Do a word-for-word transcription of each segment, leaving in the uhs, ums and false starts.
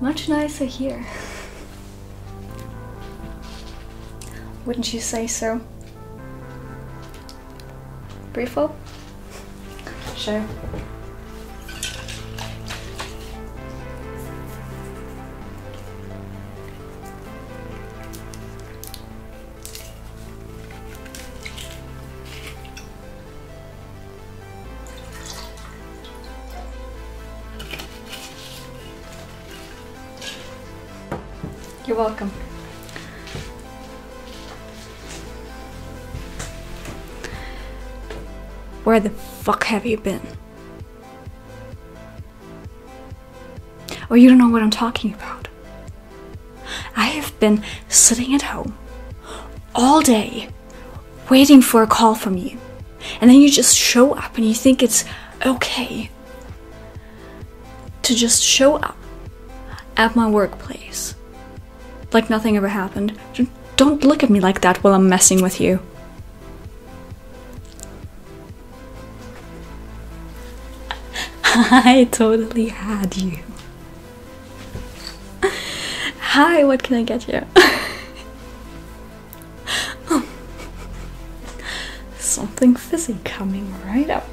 Much nicer here. Wouldn't you say so? Briefle? Sure. You're welcome. Where the fuck have you been? Oh, you don't know what I'm talking about. I have been sitting at home all day waiting for a call from you. And then you just show up and you think it's okay to just show up at my workplace. Like nothing ever happened. Don't look at me like that while I'm messing with you. I totally had you. Hi, what can I get you? Oh. Something fizzy coming right up.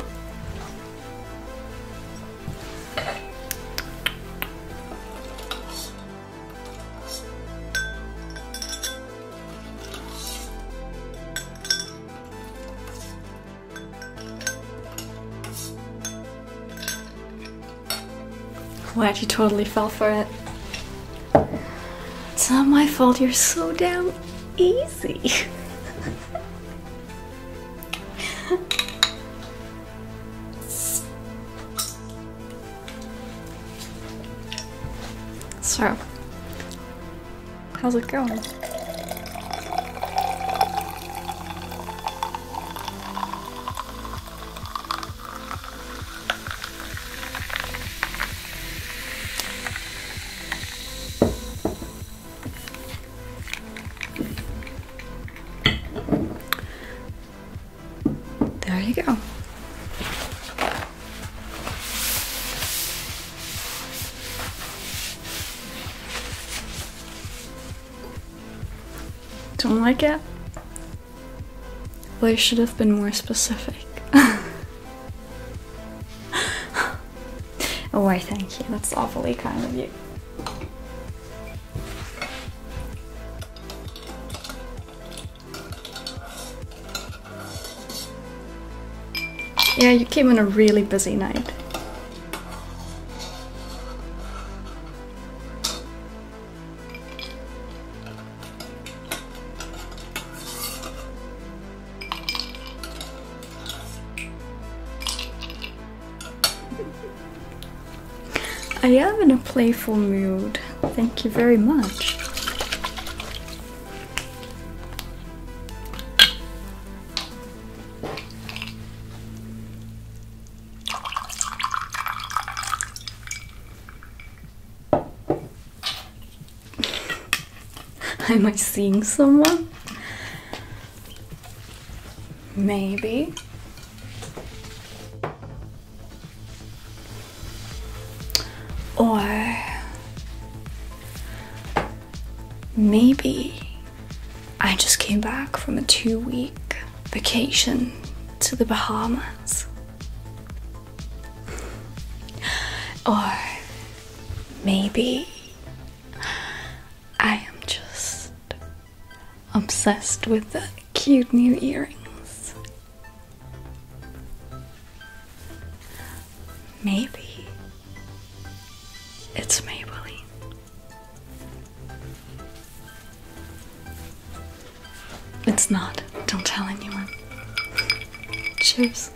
Glad you totally fell for it. It's not my fault you're so damn easy. So, how's it going? Don't like it? Well, you should have been more specific. Oh, I thank you. That's awfully kind of you. Yeah, you came on a really busy night. I am in a playful mood. Thank you very much. Am I seeing someone? Maybe. Or maybe I just came back from a two-week vacation to the Bahamas. Or maybe I am just obsessed with the cute new earrings. Maybe. It's Maybelline. It's not. Don't tell anyone. Cheers.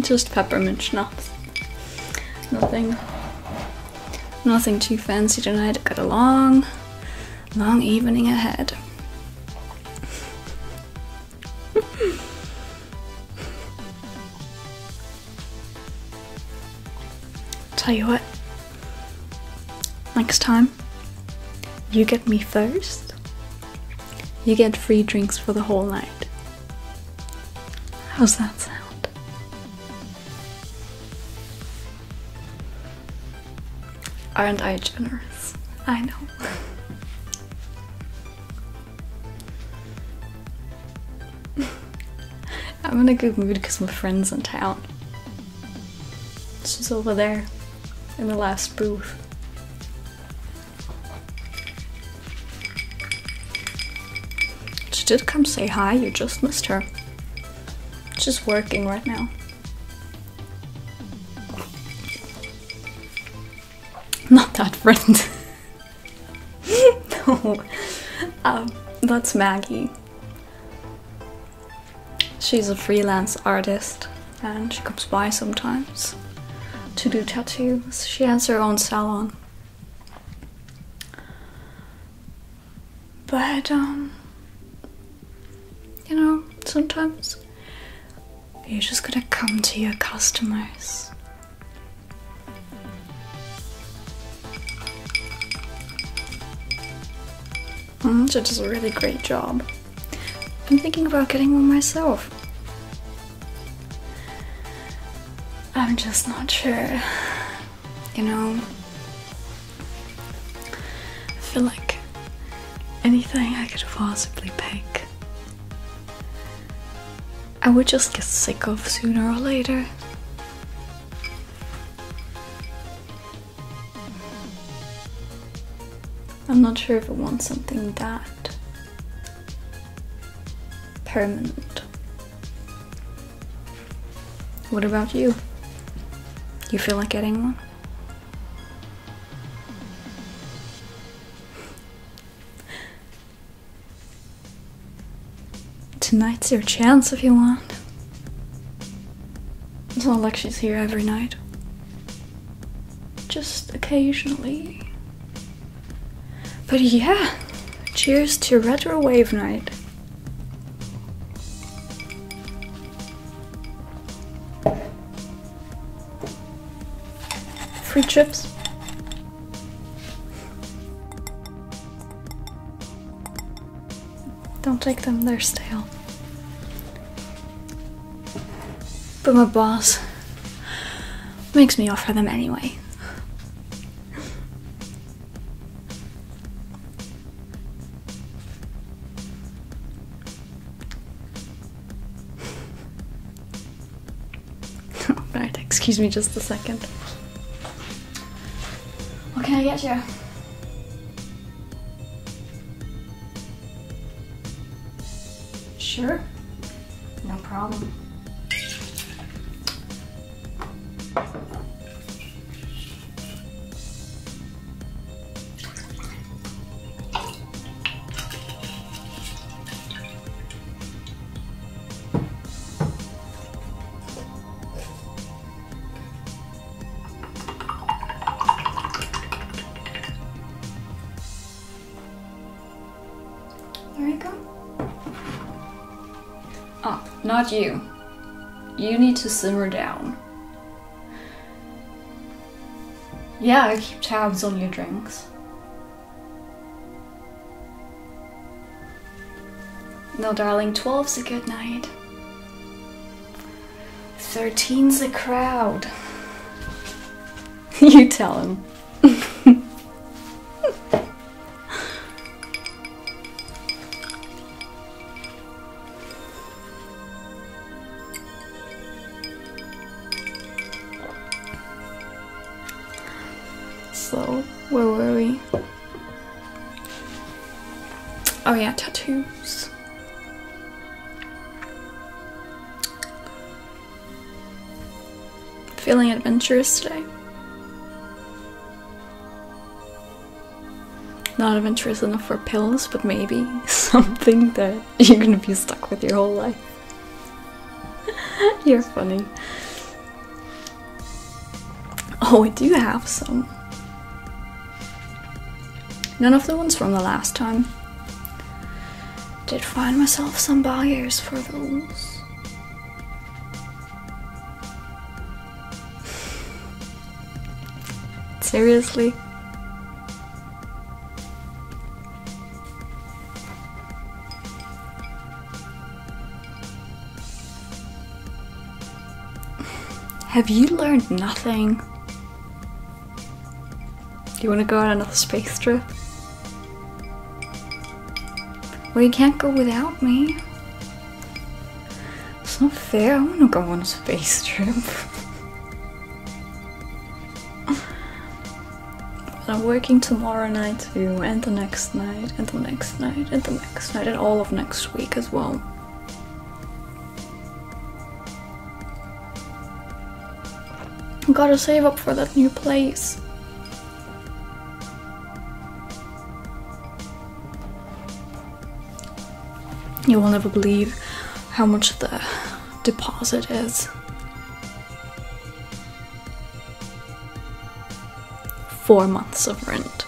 Just peppermint schnapps. Nothing. Nothing too fancy tonight. I've got a long, long evening ahead. Tell you what, next time you get me first, you get free drinks for the whole night. How's that sound? Aren't I generous? I know. I'm in a good mood because my friend's in town. She's over there in the last booth. She did come say hi, you just missed her. She's working right now. Not that friend. No. Um, that's Maggie. She's a freelance artist and she comes by sometimes to do tattoos. She has her own salon. But, um, you know, sometimes you just gotta come to your customers. Mm, she does a really great job. I'm thinking about getting one myself. I'm just not sure, you know. I feel like anything I could possibly pick, I would just get sick of sooner or later. I'm not sure if I want something that permanent. What about you? You feel like getting one? Tonight's your chance if you want. It's not like she's here every night. Just occasionally. But yeah, cheers to Retrowave night. Free chips. Don't take them, they're stale. But my boss makes me offer them anyway. Alright, excuse me just a second. What can I get you? Sure. No problem. There you go. Ah, not you. You need to simmer down. Yeah, I keep tabs on your drinks. No, darling, twelve's a good night. thirteen's a crowd. You tell him. So, where were we? Oh yeah, tattoos. Feeling adventurous today? Not adventurous enough for pills, but maybe something that you're gonna be stuck with your whole life. You're funny. Oh, I do have some. None of the ones from the last time. Did find myself some buyers for those. Seriously? Have you learned nothing? Do you want to go on another space trip? Well, you can't go without me. It's not fair. I want to go on a space trip. I'm working tomorrow night too, and the next night, and the next night, and the next night, and all of next week as well. I gotta save up for that new place. You will never believe how much the deposit is. Four months of rent.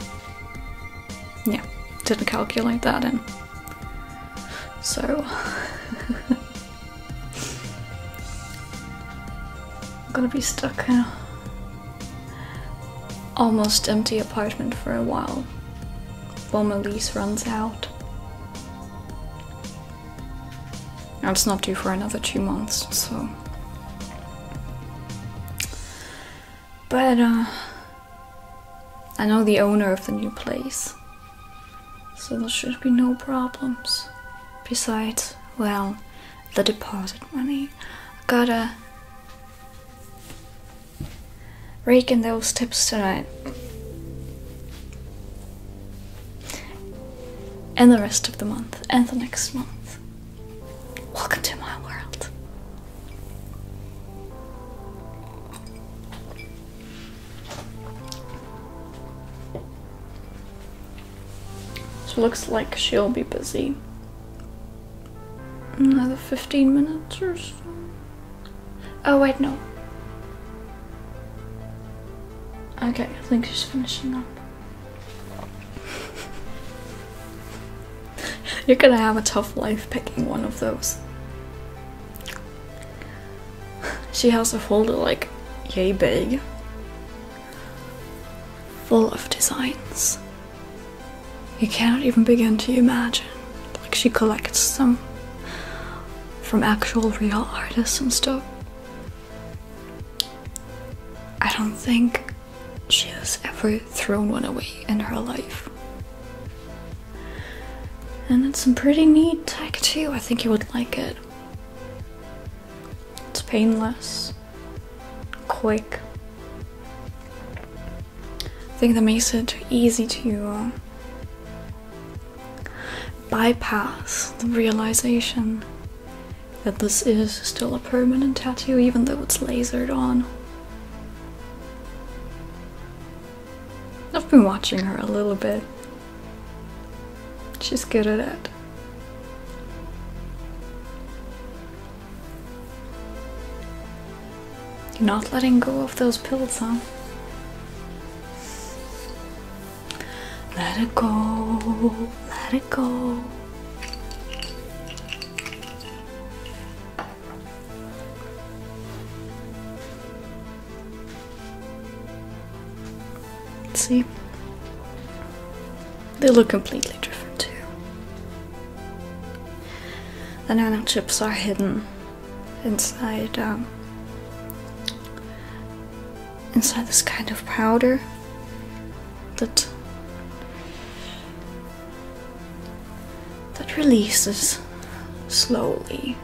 Yeah, didn't calculate that in. So I'm gonna be stuck in an almost empty apartment for a while while my lease runs out. And it's not due for another two months, so. But uh I know the owner of the new place, so there should be no problems. Besides, well, the deposit money. I gotta rake in those tips tonight. And the rest of the month, and the next month. Welcome to my world. Looks like she'll be busy. Another fifteen minutes or so. Oh wait, no. Okay, I think she's finishing up. You're gonna have a tough life picking one of those. She has a folder like yay big, full of designs. You cannot even begin to imagine. Like, she collects them from actual real artists and stuff. I don't think she has ever thrown one away in her life. And it's some pretty neat tech too. I think you would like it. It's painless, quick. I think that makes it easy to uh, bypass the realization that this is still a permanent tattoo, even though it's lasered on. I've been watching her a little bit. She's good at it. You're not letting go of those pills, huh? Let it go. Let it go. See? They look completely different too. The nanochips are hidden inside um, inside this kind of powder that releases slowly.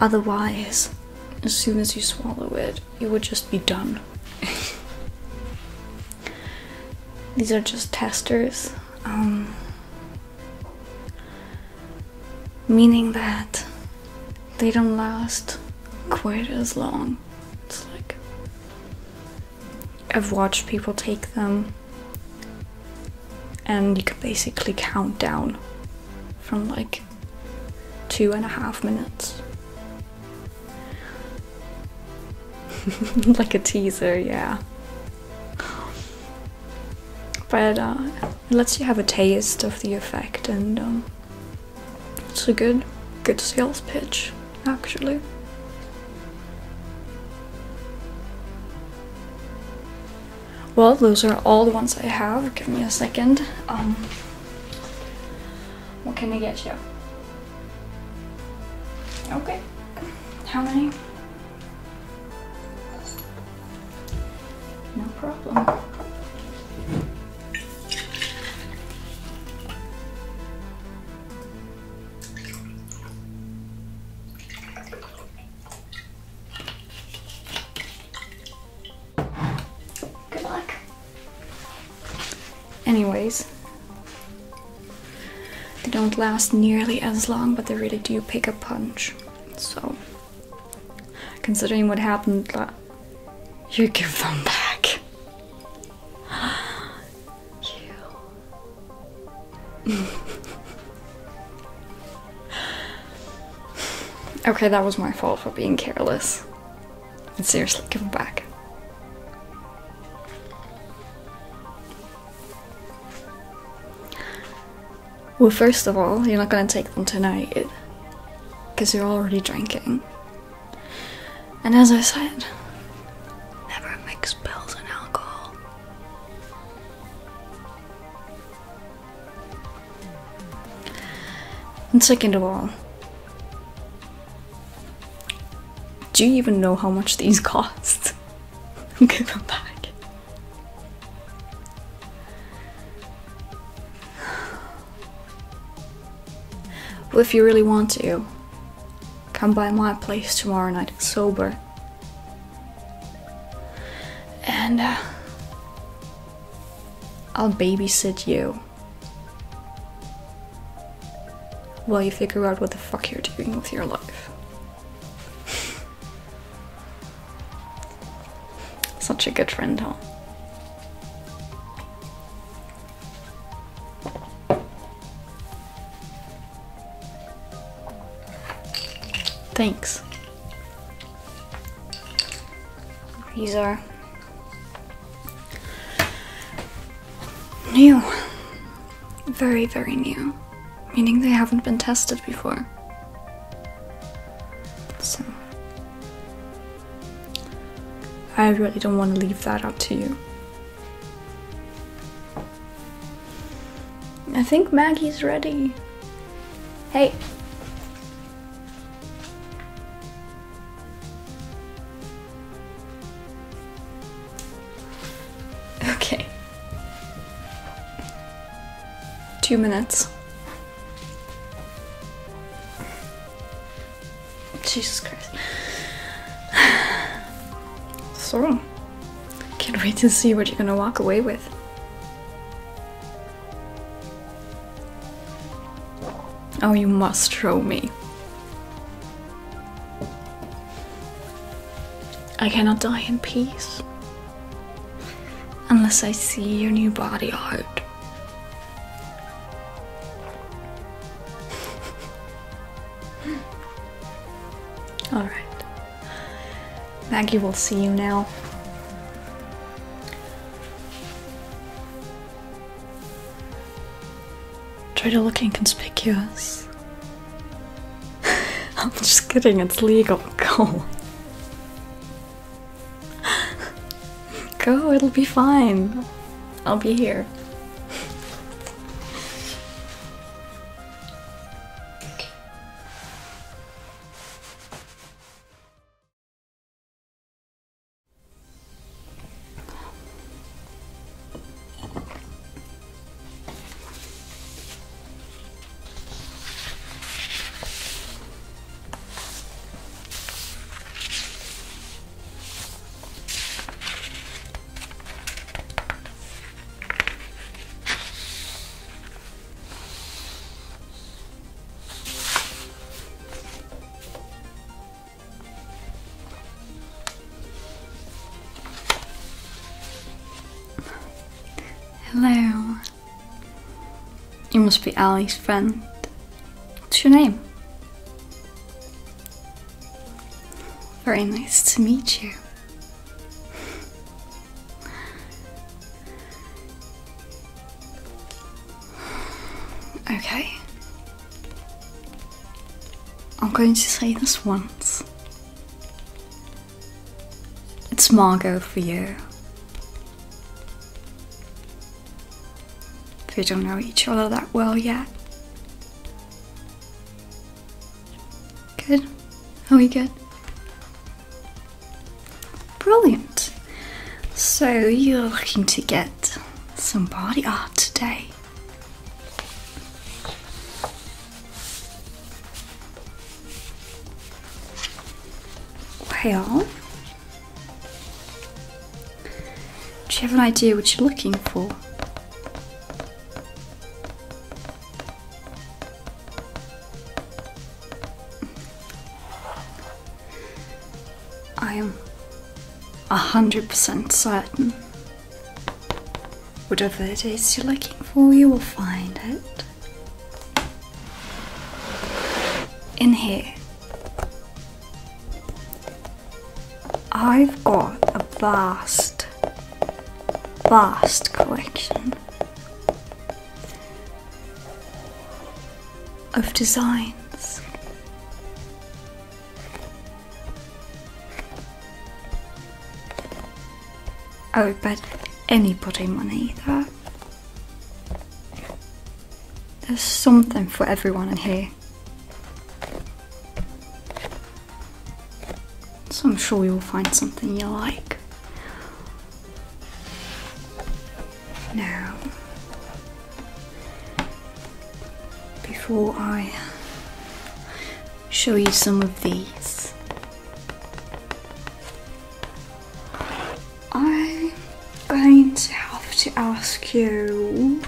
Otherwise, as soon as you swallow it, you would just be done. These are just testers, um, meaning that they don't last quite as long. It's like, I've watched people take them, and you can basically count down from like two and a half minutes. Like a teaser, yeah. But uh, it lets you have a taste of the effect, and um, it's a good, good sales pitch, actually. Well, those are all the ones I have. Give me a second. Um, what can I get you? Okay. How many? problem. Good luck. Anyways, they don't last nearly as long, but they really do pick a punch. So, considering what happened, you give them back. You. Okay, that was my fault for being careless. But seriously, give them back. Well, first of all, you're not gonna take them tonight, because you're already drinking. And as I said, never mix pills and alcohol. And second of all, do you even know how much these cost? Give them back. Well, if you really want to, come by my place tomorrow night sober. And uh, I'll babysit you while you figure out what the fuck you're doing with your life. Such a good friend, huh? Thanks. These are new. Very, very new. Meaning they haven't been tested before. So, I really don't want to leave that up to you. I think Maggie's ready. Hey. Two minutes. Jesus Christ. So, can't wait to see what you're gonna walk away with. Oh, you must show me. I cannot die in peace unless I see your new body art. Alright, Maggie will see you now. Try to look inconspicuous. I'm just kidding, it's legal. Go. Go, it'll be fine. I'll be here. Hello. You must be Ali's friend. What's your name? Very nice to meet you. Okay. I'm going to say this once. It's Margot for you. We don't know each other that well yet. Good? Are we good? Brilliant. So you're looking to get some body art today. Well, do you have an idea what you're looking for? I am a hundred percent certain. Whatever it is you're looking for, you will find it in here. I've got a vast, vast collection of designs. I would bet anybody money that there's something for everyone in here. So I'm sure you'll find something you like. Now, before I show you some of these, I'm going to have to ask you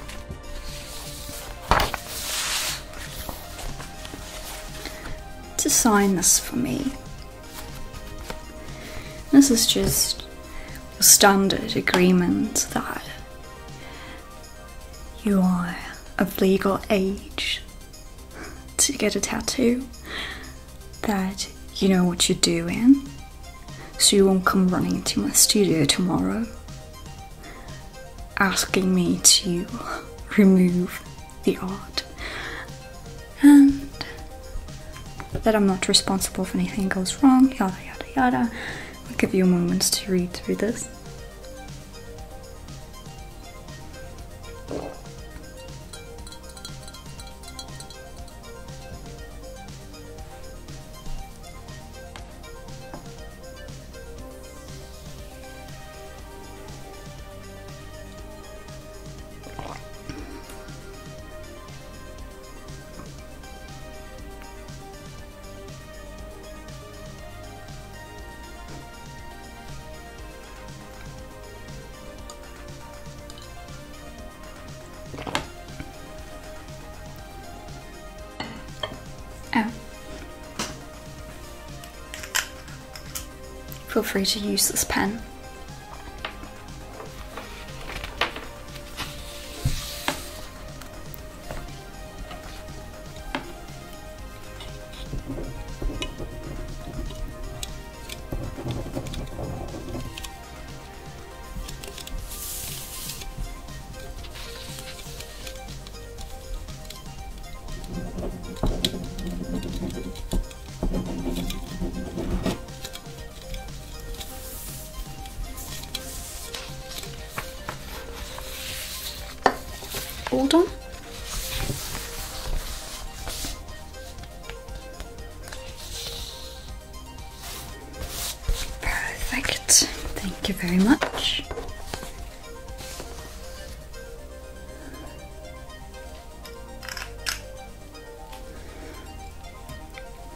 to sign this for me. This is just a standard agreement that you are of legal age to get a tattoo, that you know what you're doing, so you won't come running to my studio tomorrow asking me to remove the art, and that I'm not responsible if anything goes wrong, yada yada yada. I'll give you a moment to read through this. Feel free to use this pen. Hold on. Perfect. Thank you very much.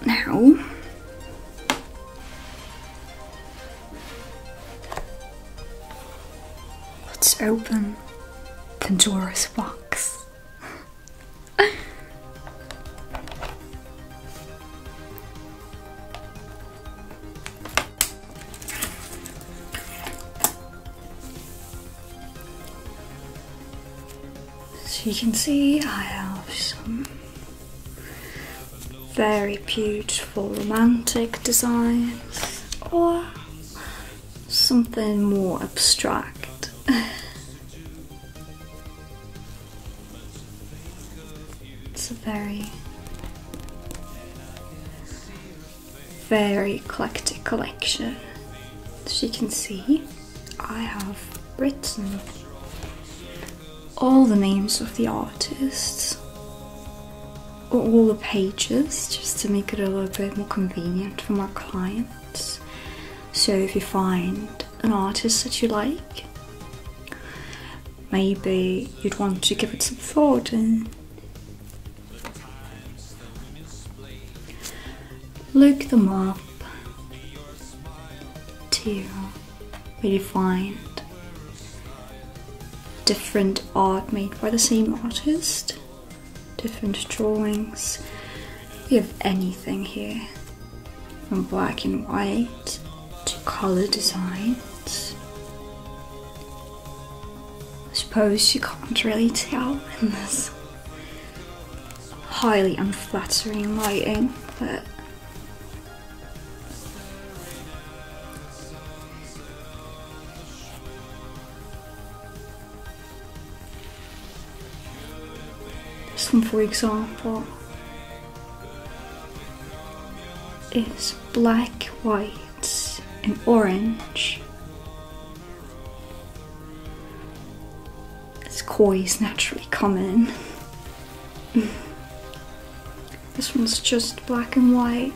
Now, let's open Pandora's box. So you can see I have some very beautiful romantic designs, or something more abstract. It's a very, very eclectic collection. As you can see, I have written all the names of the artists, or all the pages, just to make it a little bit more convenient for my clients. So if you find an artist that you like. Maybe you'd want to give it some thought and look them up to really find different art made by the same artist, different drawings. We have anything here, from black and white to colour designs. I suppose you can't really tell in this highly unflattering lighting, but this one, for example, is black, white and orange. This koi is naturally common. This one's just black and white.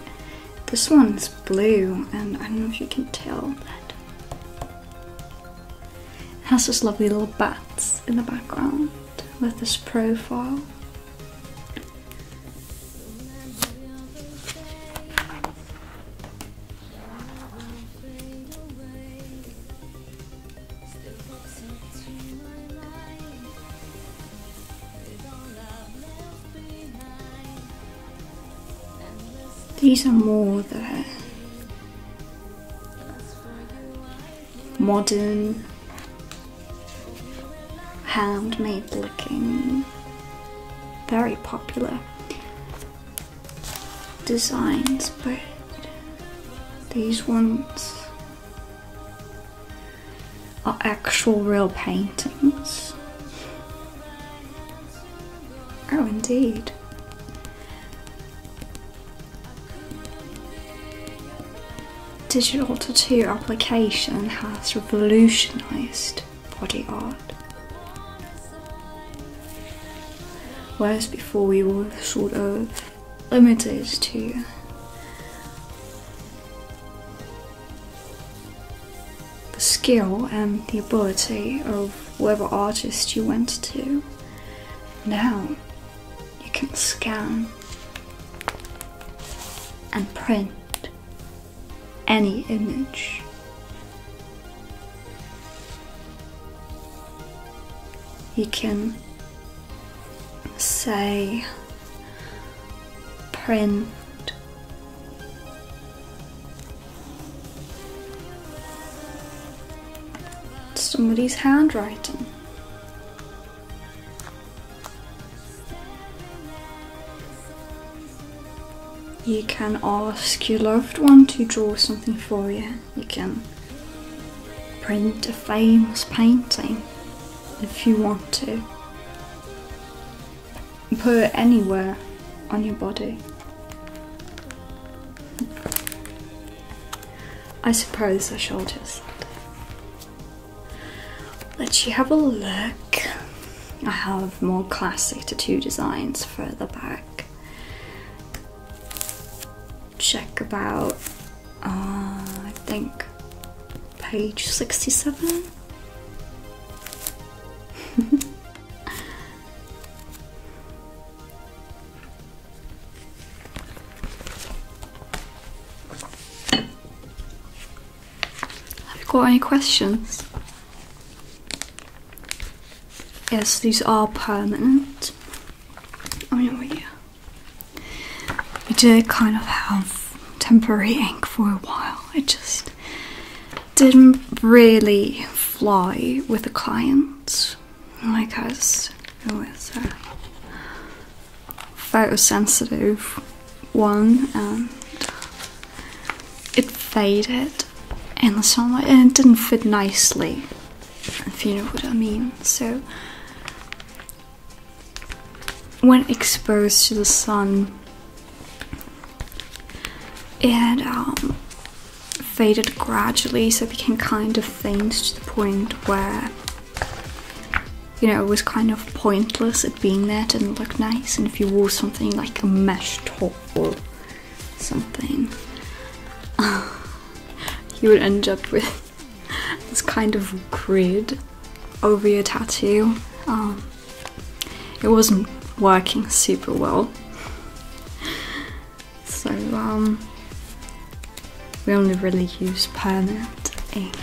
This one's blue, and I don't know if you can tell that. It has this lovely little bat in the background with this profile. These are more the modern, handmade looking, very popular designs, but these ones are actual real paintings. Oh, indeed. Digital tattoo application has revolutionized body art. Whereas before we were sort of limited to the skill and the ability of whatever artist you went to, now you can scan and print any image. You can say print somebody's handwriting. You can ask your loved one to draw something for you. You can print a famous painting if you want to. Put it anywhere on your body. I suppose I shall just let you have a look. I have more classic tattoo designs further back. Check about, uh, I think, page sixty-seven? Have you got any questions? Yes, these are permanent. I mean, we, we do kind of have temporary ink for a while. It just didn't really fly with the clients, like us, who is a photosensitive one, and it faded in the sunlight and it didn't fit nicely, if you know what I mean. So when exposed to the sun, it um, faded gradually, so it became kind of faint to the point where, you know, it was kind of pointless it being there, it didn't look nice. And if you wore something like a mesh top or something, you would end up with this kind of grid over your tattoo. Um, it wasn't working super well. So um, we only really use permanent ink.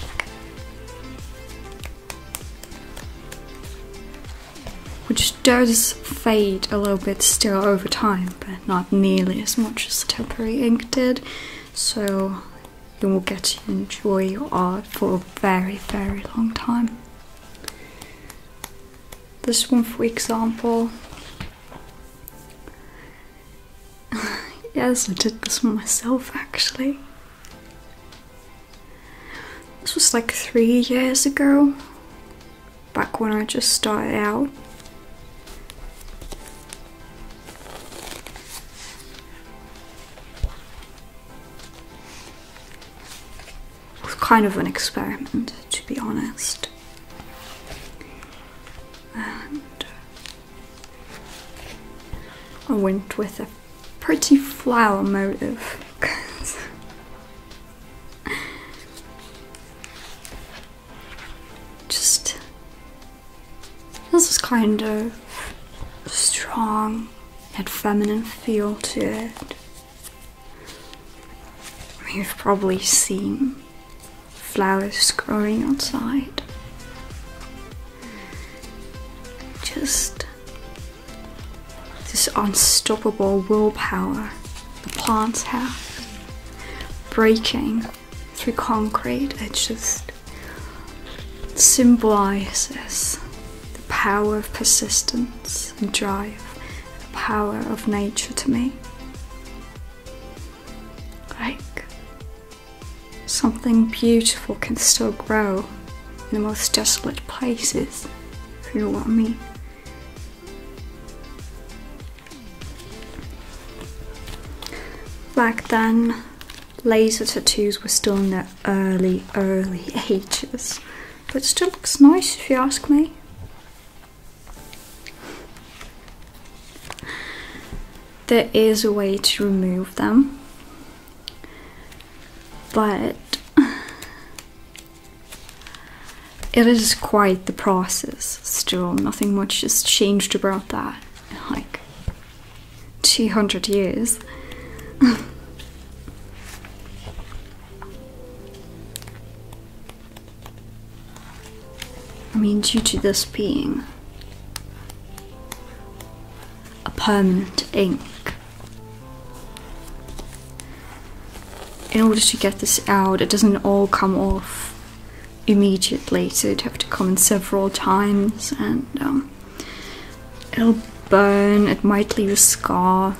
Which does fade a little bit still over time, but not nearly as much as the temporary ink did, so you will get to enjoy your art for a very, very long time. This one, for example, yes, I did this one myself actually. This was like three years ago, back when I just started out. Kind of an experiment, to be honest. And I went with a pretty flower motive. Just, this is kind of strong, had feminine feel to it. You've probably seen flowers growing outside. Just this unstoppable willpower the plants have, breaking through concrete. It just symbolizes the power of persistence and drive, the power of nature to me. Something beautiful can still grow in the most desolate places, if you know what I mean. Back then, laser tattoos were still in their early, early ages, but it still looks nice if you ask me. There is a way to remove them, but it is quite the process still. Nothing much has changed about that in like two hundred years. I mean, due to this being a permanent ink, in order to get this out, it doesn't all come off immediately, so you'd have to come in several times, and um, it'll burn, it might leave a scar,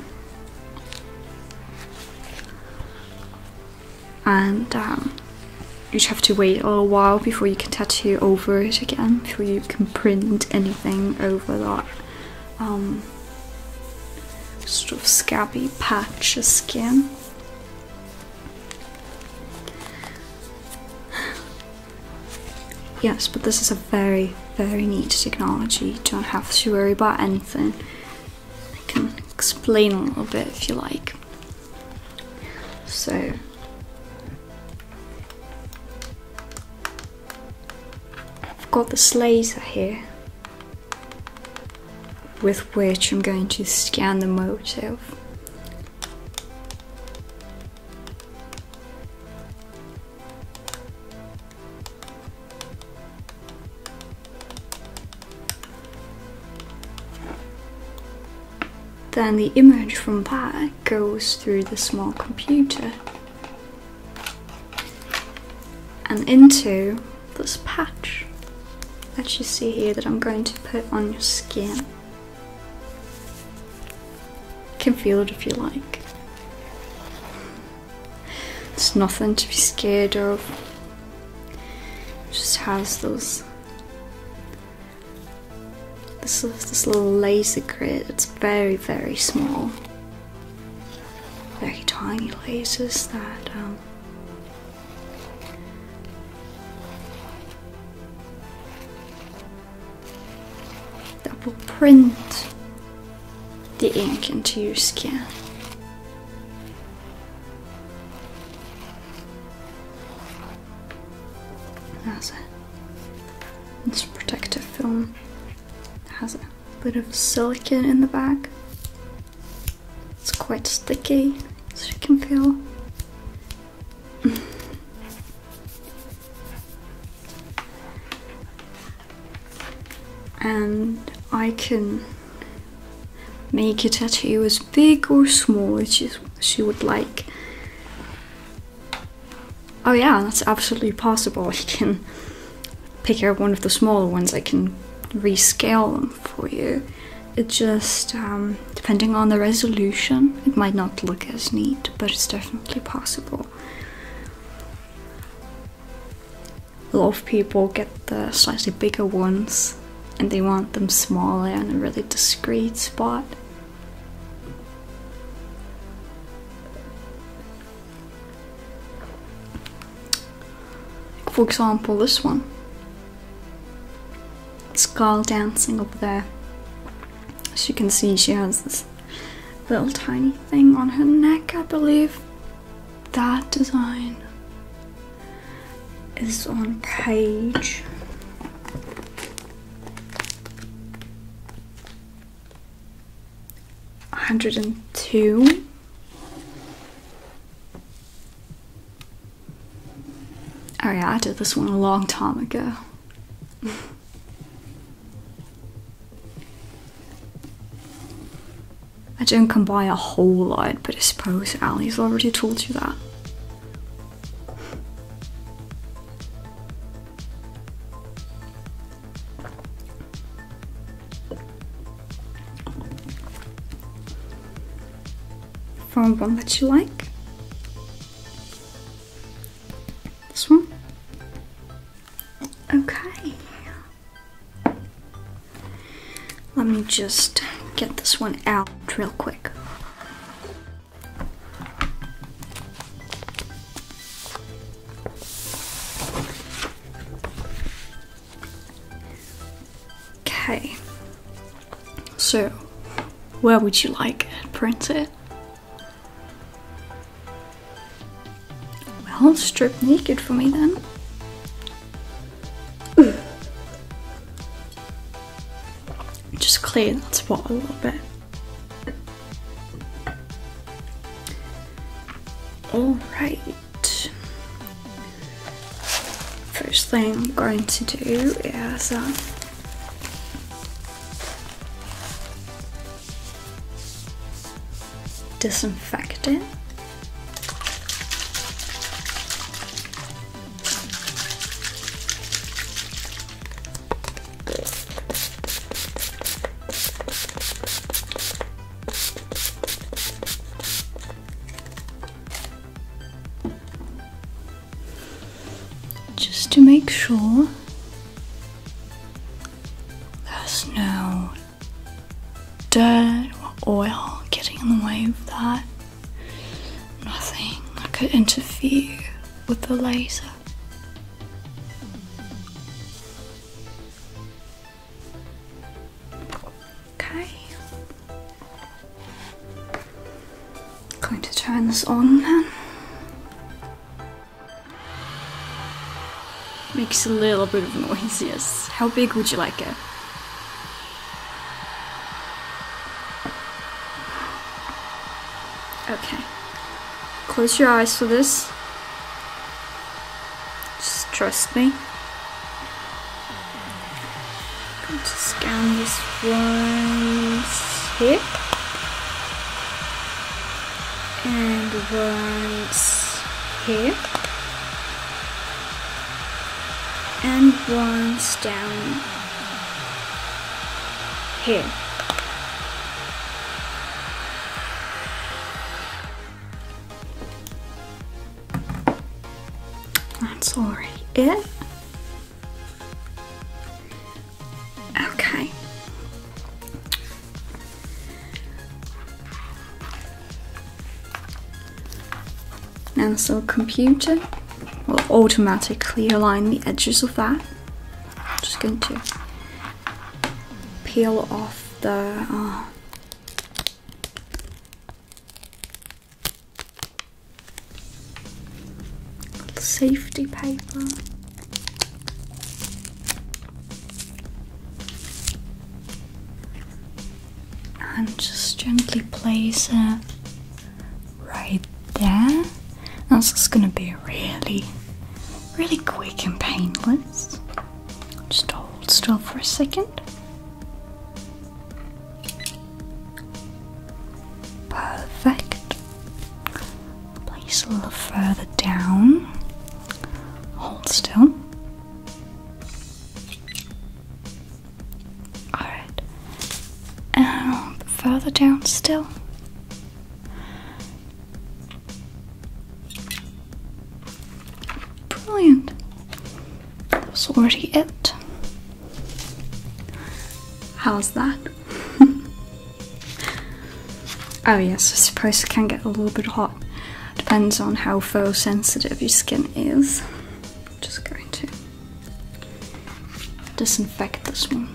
and um, you'd have to wait a little while before you can tattoo over it again, before you can print anything over that um, sort of scabby patch of skin. Yes, but this is a very, very neat technology. You don't have to worry about anything. I can explain a little bit if you like. So, I've got this laser here, with which I'm going to scan the motive. Then the image from that goes through the small computer and into this patch that you see here that I'm going to put on your skin. You can feel it if you like. It's nothing to be scared of. It just has those. This is this little laser grid. It's very, very small. Very tiny lasers that um, that will print the ink into your skin. That's it. film. It has a bit of silicone in the back. It's quite sticky, as you can feel. And I can make a tattoo as big or small as you would like. Oh yeah, that's absolutely possible. I can pick out one of the smaller ones, I can rescale them for you. It just, um, depending on the resolution, it might not look as neat, but it's definitely possible. A lot of people get the slightly bigger ones, and they want them smaller and a really discreet spot. For example, this one. It's girl dancing up there. As you can see, she has this little tiny thing on her neck, I believe. That design is on page one hundred two. Oh yeah, I did this one a long time ago. I don't come by a whole lot, but I suppose Ali's already told you that. Find one that you like. This one. Okay. Let me just get this one out real quick. Okay. So, where would you like it printed? Well, strip naked for me then. Clear that spot a little bit. Alright. First thing I'm going to do is uh, disinfect it. Just to make sure there's no dirt or oil getting in the way of that. Nothing that could interfere with the laser. Okay. Going to turn this on then. Makes a little bit of noise, yes. How big would you like it? Okay. Close your eyes for this. Just trust me. I'm going to scan this once here. And once here. And one's down here. That's already it. Okay. Now this little computer will automatically align the edges of that. I'm just going to peel off the uh, safety paper. and just gently place it right there. This is gonna be really, really quick and painless. Just hold still for a second. Perfect. Place a little further down. Hold still. Alright. And a bit further down still. Brilliant. That was already it. How's that? Oh yes, I suppose it can get a little bit hot. Depends on how photosensitive your skin is. I'm just going to disinfect this one.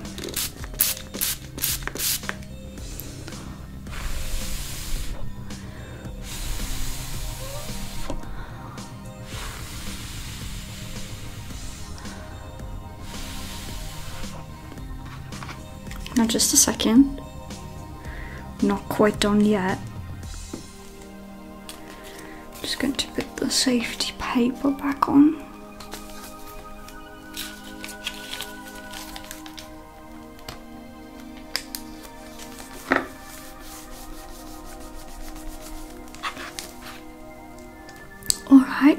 Now just a second. Not quite done yet. I'm just going to put the safety paper back on. Alright.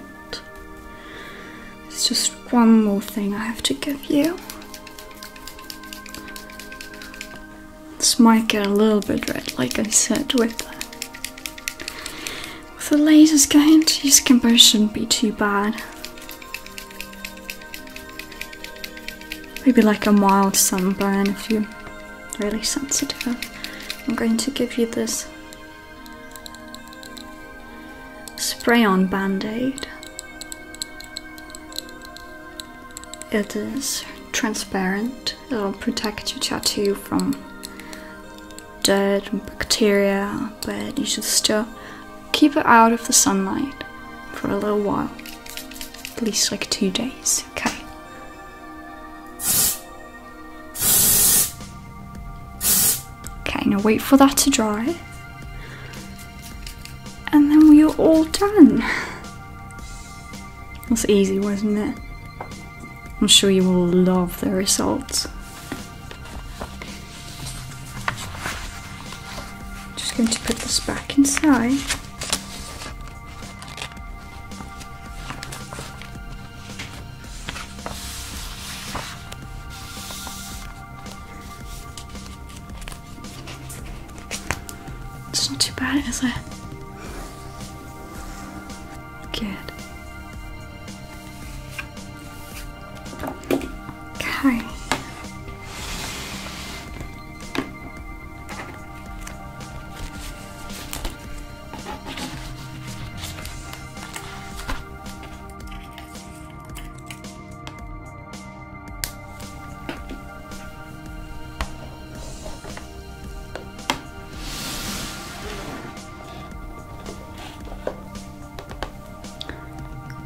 There's just one more thing I have to give you. Might get a little bit red, like I said, with the, with the laser scan. Your skin burn shouldn't be too bad. Maybe like a mild sunburn if you're really sensitive. I'm going to give you this spray-on band-aid. It is transparent. It'll protect your tattoo from dirt and bacteria, but you should still keep it out of the sunlight for a little while, at least like two days, okay? Okay, now wait for that to dry, and then we're all done. That's easy, wasn't it? I'm sure you will love the results. Going to put this back inside. It's not too bad, is it? Good. Okay.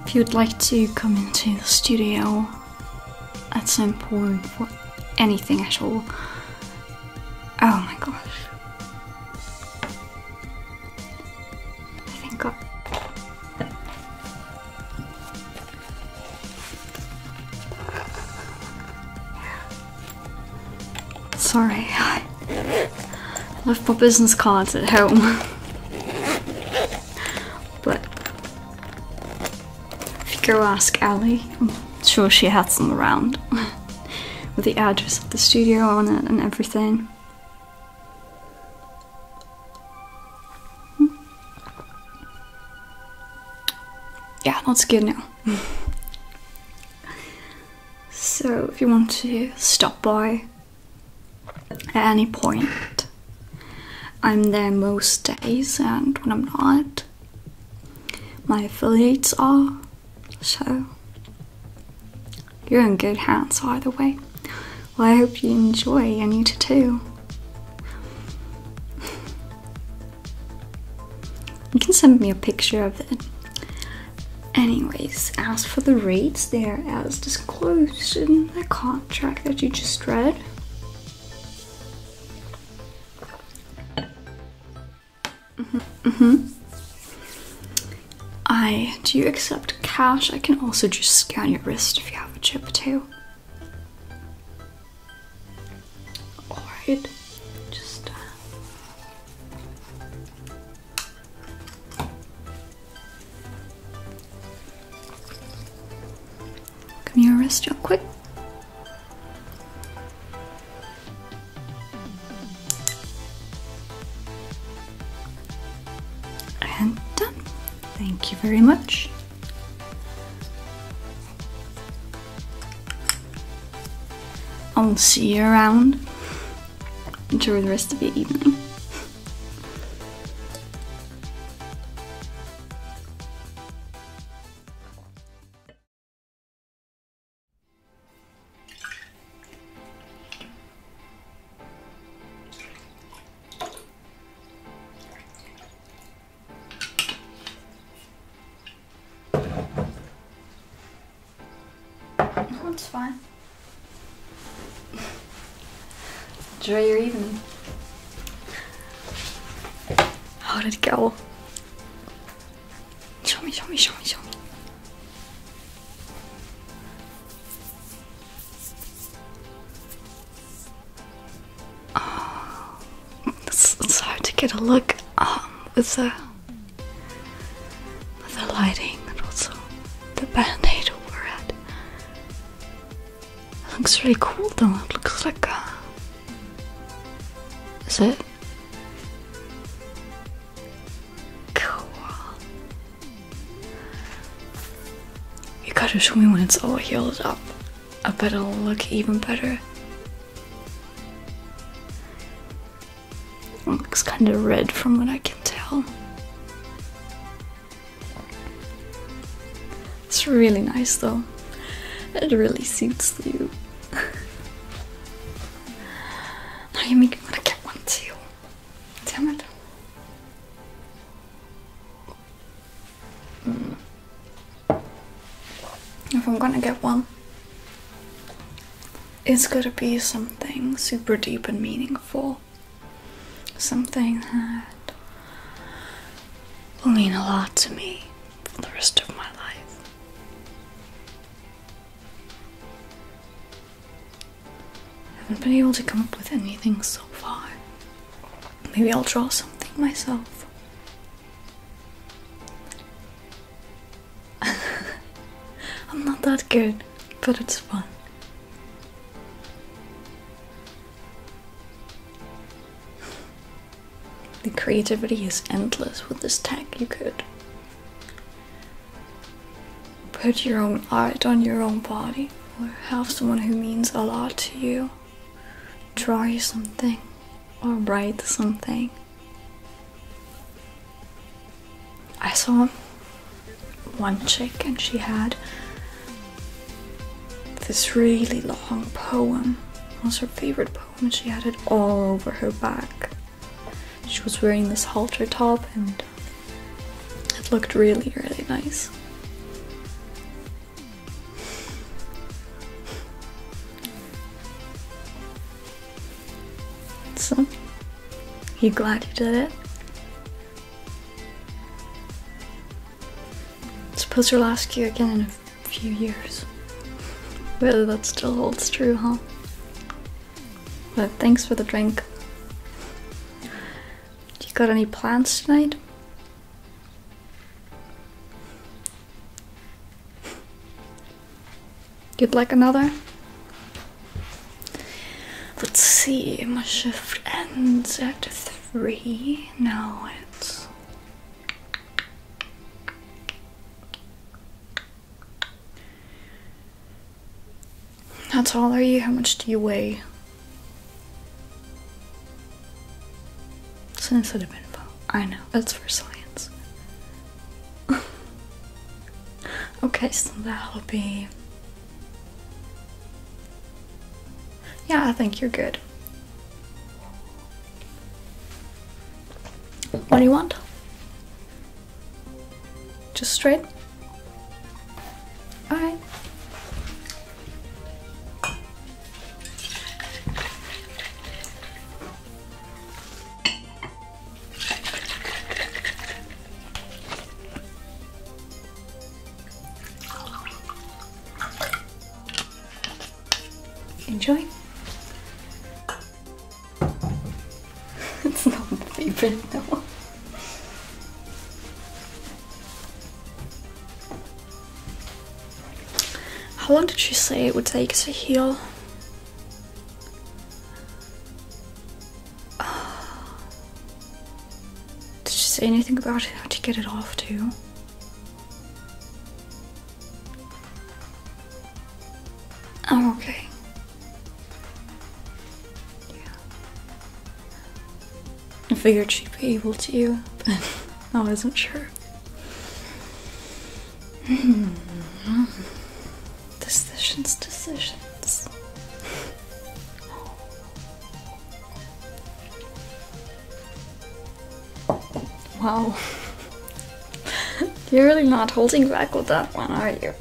If you'd like to come into the studio at some point for anything at all, oh my gosh, I think I... Sorry, I left my business cards at home. Go ask Ali. I'm sure she had some around with the address of the studio on it and everything. Yeah, that's good now. So if you want to stop by at any point, I'm there most days, and when I'm not, my affiliates are. So, you're in good hands either way. Well, I hope you enjoy, and you too. You can send me a picture of it. Anyways, as for the rates, they are as disclosed in the contract that you just read. Mm-hmm, mm-hmm. I, do you accept cash? I can also just scan your wrist if you have a chip too. Alright, just... Uh... Give me your wrist real quick. And done. Thank you very much. I'll see you around. Enjoy the rest of your evening. It's fine. Enjoy your evening. How did it go? Show me, show me, show me, show me. Oh, it's, it's hard to get a look um, with the with the lighting and also the band. Looks really cool though. It looks like a... Is it? Cool. You gotta show me when it's all healed up. I bet it'll look even better. It looks kinda red from what I can tell. It's really nice though. It really suits you. Now you make me want to get one too. Damn it. Mm. If I'm gonna get one, it's gotta be something super deep and meaningful. Something that will mean a lot to me for the rest of my life. I haven't been able to come up with anything so far. Maybe I'll draw something myself. I'm not that good, but it's fun. The creativity is endless with this tag. You could put your own art on your own body, or have someone who means a lot to you draw you something, or write something. I saw one chick and she had this really long poem. It was her favorite poem and she had it all over her back. She was wearing this halter top and it looked really, really nice. So, you glad you did it? Suppose we'll ask you again in a few years. Whether that still holds true, huh? But thanks for the drink. You got any plans tonight? You'd like another? Let's see, my shift ends at three. Now it's how tall are you? How much do you weigh? Sensitive info. I know, that's for science. Okay, so that'll be... Yeah, I think you're good. What do you want? Just straight? Alright. enjoy. It's not my favorite now. How long did she say it would take to heal? Did she say anything about how to get it off too? Oh, okay. Yeah. I figured she'd be able to, but I wasn't sure. Decisions, decisions. Wow. You're really not holding back with that one, are you?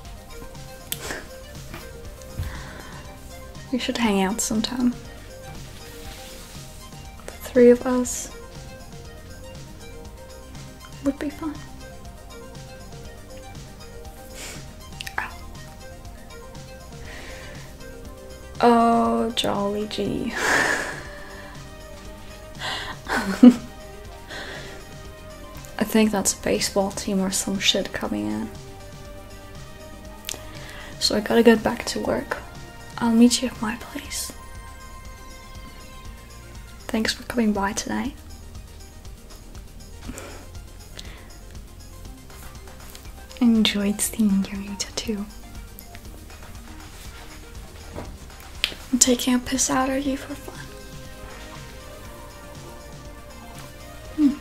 We should hang out sometime. The three of us would be fun. Oh, oh jolly gee. I think that's a baseball team or some shit coming in. So I gotta get back to work. I'll meet you at my place. Thanks for coming by today. Enjoyed seeing your new tattoo. I'm taking a piss out of you for fun. Hmm.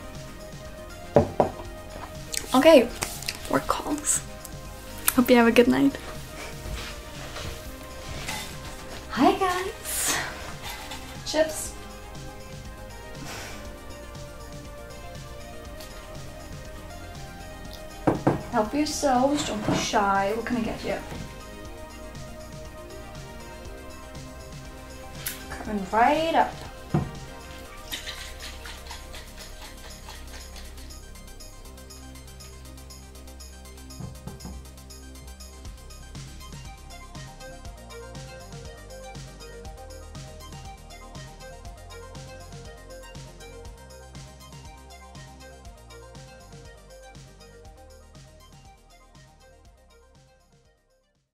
Okay, work calls. Hope you have a good night. Hi guys! Chips. Help yourselves, don't be shy. What can I get you? Coming right up.